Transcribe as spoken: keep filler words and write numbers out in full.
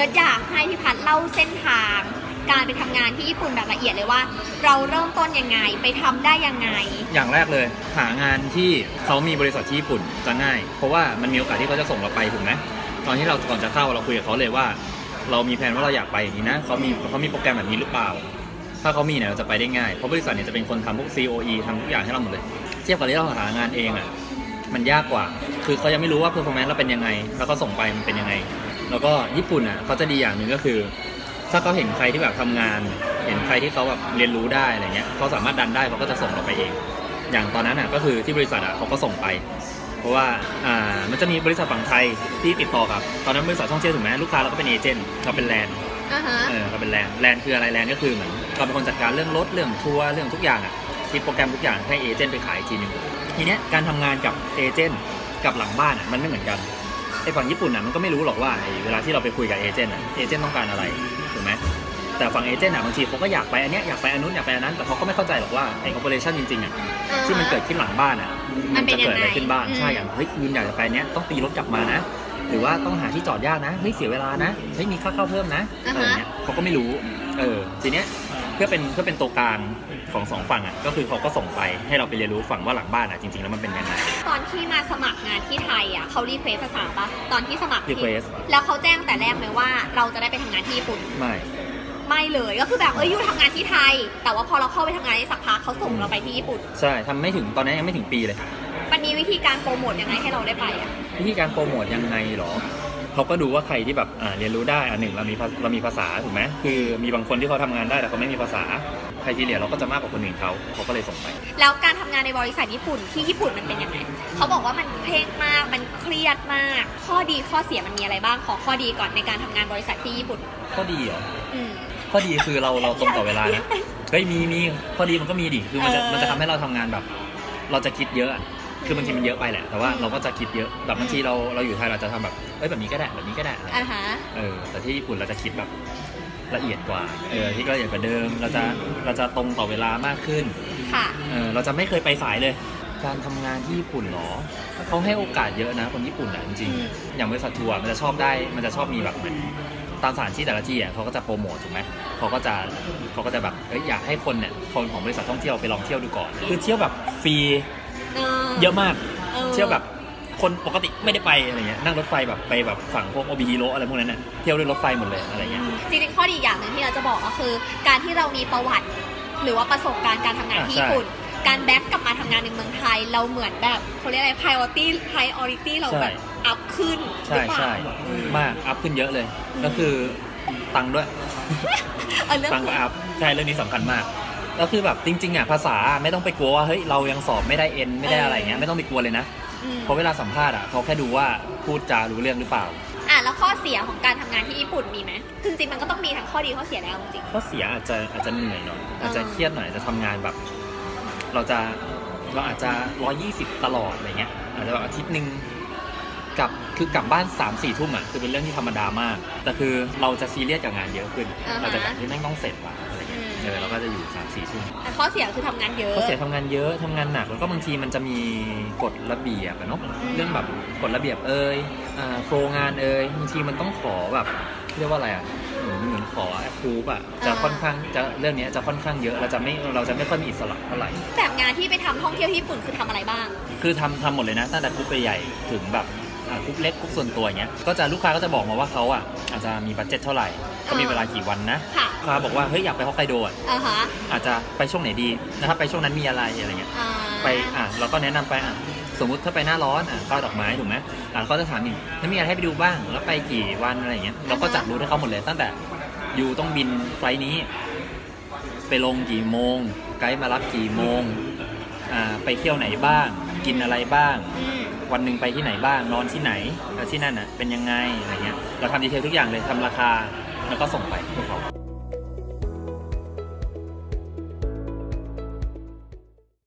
จะอยากให้พี่พัดเล่าเส้นทางการไปทำงานที่ญี่ปุ่นแบบละเอียดเลยว่าเราเริ่มต้นยังไงไปทำได้ยังไงอย่างแรกเลยหางานที่เขามีบริษัทที่ญี่ปุ่นจะง่ายเพราะว่ามันมีโอกาสที่เขาจะส่งเราไปถูกไหมตอนที่เราก่อนจะเข้าเราคุยกับเขาเลยว่าเรามีแผนว่าเราอยากไปอย่างนี้นะเขามีเขามีโปรแกรมแบบนี้หรือเปล่าถ้าเขามีเนี่ยเราจะไปได้ง่ายเพราะบริษัทเนี่ยจะเป็นคนทำพวก ซี โอ อี ทำทุกอย่างให้เราหมดเลยเทียบกับที่เราหางานเองอ่ะมันยากกว่าคือเขายังไม่รู้ว่า performance เราเป็นยังไงแล้วก็ส่งไปมันเป็นยังไงแล้วก็ญี่ปุ่นอ่ะเขาจะดีอย่างหนึ่งก็คือถ้าเขาเห็นใครที่แบบทำงานเห็นใครที่เขาแบบเรียนรู้ได้อะไรเงี้ยเขาสามารถดันได้เขาก็จะส่งเราไปเองอย่างตอนนั้นอ่ะก็คือที่บริษัทอ่ะเขาก็ส่งไปเพราะว่าอ่ามันจะมีบริษัทฝั่งไทยที่ติดต่อครับตอนนั้นบริษัทท่องเที่ยวถูกไหมลูกค้าเราก็เป็นเอเจนต์เราเป็นแลนด์เออเราเป็นแลนด์แลนด์คืออะไรแลนด์ก็คือเหมือนเราเป็นคนจัดการเรื่องรถเรื่องทัวร์เรื่องทุกอย่างอ่ะที่โปรแกรมทุกอย่างให้เอเจนต์ไปขายทีนึงทีเนี้ยการทำงานกับเอเจนต์กับหลังบ้านอ่ะมันไม่เหมือนกันไอ้ฝั่งญี่ปุ่นอ่ะมันก็ไม่รู้หรอกว่าเวลาที่เราไปคุยกับเอเจนต์อ่ะเอเจนต์ต้องการอะไรถูกไหมแต่ฝั่งเอเจนต์อ่ะบางทีเขาก็อยากไปอันเนี้ยอยากไปอันนู้นอยากไปอันนั้นแต่เขาก็ไม่เข้าใจหรอกว่าไอ้ operation จริงๆอ่ะที่มันเกิดขึ้นหลังบ้านอ่ะมันจะเกิดอะไรขึ้นบ้างใช่อย่างเฮ้ยคืนอยากจะไปเนี้ยต้องตีรถกลับมานะหรือว่าต้องหาที่จอดยากนะเฮ้ยเสียเวลานะเฮ้ยมีค่าเข้าเพิ่มนะอะไรเนี้ยเขาก็ไม่รู้เออทีเนี้ยเพื่อเป็นเพื่อเป็นตัวกลางของสองฝั่งอ่ะก็คือเขาก็ส่งไปให้เราไปเรียนรู้ฝั่งว่าหลังบ้านอ่ะจริงๆแล้วมันเป็นยังไงตอนที่มาสมัครงานที่ไทยอ่ะเขารีเควสภาษาปะตอนที่สมัครรีเควสแล้วเขาแจ้งแต่แรกไหมว่าเราจะได้ไปทำงานที่ญี่ปุ่นไม่ไม่เลยก็คือแบบเอ้ยยูทำงานที่ไทยแต่ว่าพอเราเข้าไปทำงานได้สักพักเขาส่งเราไปที่ญี่ปุ่นใช่ทำไม่ถึงตอนนั้นยังไม่ถึงปีเลยมันมีวิธีการโปรโมทยังไงให้เราได้ไปอ่ะวิธีการโปรโมทยังไงหรอเขาก็ดูว่าใครที่แบบเรียนรู้ได้อันหนึ่งเรามีเรามีภาษาถูกไหมคือมีบางคนที่เขาทำงานได้แต่เขาไม่มีภาษาใครที่เรียนเราก็จะมากกว่าคนอื่นเขาเขาก็เลยส่งไปแล้วการทำงานในบริษัทญี่ปุ่นที่ญี่ปุ่นมันเป็นยังไงเขาบอกว่ามันเคร่งมากมันเครียดมากข้อดีข้อเสียมันมีอะไรบ้างขอข้อดีก่อนในการทำงานบริษัทที่ญี่ปุ่นข้อดีเหรออืมข้อดีคือเราเราตรงต่อเวลานะเฮ้ยมีมีข้อดีมันก็มีดิคือมันจะมันจะทำให้เราทำงานแบบเราจะคิดเยอะคือบางทีมันเยอะไปแหละแต่ว่าเราก็จะคิดเยอะแบบบางทีเราเราอยู่ไทยเราจะทำแบบเอ้ยแบบนี้ก็ได้แบบนี้ก็ได้อ่าฮะเออแต่ที่ญี่ปุ่นเราจะคิดแบบละเอียดกว่าเออที่ละเอียดกว่าเดิมเราจะเราจะตรงต่อเวลามากขึ้นค่ะเออเราจะไม่เคยไปสายเลยการทำงานที่ญี่ปุ่นหรอเขาให้โอกาสเยอะนะคนญี่ปุ่นนะจริงๆอย่างบริษัททัวร์มันจะชอบได้มันจะชอบมีแบบตามสถานที่แต่ละที่อ่ะเขาก็จะโปรโมทถูกไหมเขาก็จะเขาก็จะแบบเอ้ยอยากให้คนเนี่ยคนของบริษัทท่องเที่ยวไปลองเที่ยวดูก่อนคือเที่ยวแบบฟรีเยอะมากเที่ยวแบบคนปกติไม่ได้ไปอะไรเงี้ยนั่งรถไฟแบบไปแบบฝั่งพวกโอบิฮิโร่อะไรพวกนั้นน่ะเที่ยวด้วยรถไฟหมดเลยอะไรเงี้ยจริงๆข้อดีอย่างหนึ่งที่เราจะบอกก็คือการที่เรามีประวัติหรือว่าประสบการณ์การทำงานที่ญี่ปุ่นการแบ็กกลับมาทำงานในเมืองไทยเราเหมือนแบบเขาเรียกอะไร priority priority เราแบบอัพขึ้นใช่ใช่มากอัพขึ้นเยอะเลยก็คือตังค์ด้วยตังค์ก็อัพใช่เรื่องนี้สำคัญมากก็คือแบบจริงๆอ่ะภาษาไม่ต้องไปกลัวว่าเฮ้ยเรายังสอบไม่ได้เอ็นไม่ได้อะไรเงี้ยไม่ต้องไปกลัวเลยนะเพราะเวลาสัมภาษณ์อ่ะเขาแค่ดูว่าพูดจารู้เรื่องหรือเปล่าอ่ะแล้วข้อเสียของการทำงานที่ญี่ปุ่นมีไหมจริงๆมันก็ต้องมีทั้งข้อดีข้อเสียแล้วจริงข้อเสียอาจจะอาจจะเหนื่อยหน่อยอาจจะเครียดหน่อยจะทำงานแบบเราจะเราอาจจะหนึ่งร้อยยี่สิบตลอดอะไรเงี้ยอาจจะแบบอาทิตย์นึงกลับคือกลับบ้าน สามสี่ ทุ่มอ่ะคือเป็นเรื่องที่ธรรมดามากแต่คือเราจะซีเรียสกับงานเยอะขึ้นเราจะแบบที่แม่งต้องเสร็จว่ะอะไรเงี้ยเออเราก็จะอยู่ สามสี่ ชั่วโมงแต่ข้อเสียคือทำงานเยอะข้อเสียทำงานเยอะทำงานหนักแล้วก็บางทีมันจะมีกฎระเบียบเนาะเรื่องแบบกฎระเบียบเอ่ยอ่าโฟล์งานเอ่ยบางทีมันต้องขอแบบเรียกว่าอะไรอ่ะเหมือนเหมือนขอแอปพูบอ่ะจะค่อนข้างจะเรื่องนี้จะค่อนข้างเยอะเราจะไม่เราจะไม่ค่อยมีอิสระเท่าไหร่แบบงานที่ไปทำท่องเที่ยวญี่ปุ่นคือทำอะไรบ้างคือทำทำหมดเลยนะตั้งแต่กรุ๊ปใหญ่ถึงแบบกรุ๊ปเล็กกรุ๊ปส่วนตัวอย่างเงี้ยก็จะลูกค้าก็จะบอกมาว่าเขาอ่ะอาจจะมีบัดเจ็ตเท่าไหร่ก็มีเวลากี่วันนะลูกค้าบอกว่าเฮ้ยอยากไปฮอกไกโดอ่ะอาจจะไปช่วงไหนดีนะครับไปช่วงนั้นมีอะไรอะไรเงี้ยไปอ่ะเราก็แนะนำไปอ่ะสมมุติถ้าไปหน้าร้อนอ่ะก็ดอกไม้ถูกไหมอ่ะเขาจะถามอีกแล้วมีอะไรให้ไปดูบ้างแล้วไปกี่วันอะไรเงี้ยเราก็จัดรูทให้เขาหมดเลยตั้งแต่อยู่ต้องบินไฟล์นี้ไปลงกี่โมงไกด์มารับกี่โมงอ่าไปเที่ยวไหนบ้างกินอะไรบ้างวันหนึ่งไปที่ไหนบ้างนอนที่ไหนแล้วที่นั่นอ่ะเป็นยังไงอะไรเงี้ยเราทำดีเทลทุกอย่างเลยทำราคาแล้วก็ส่งไปให้เขา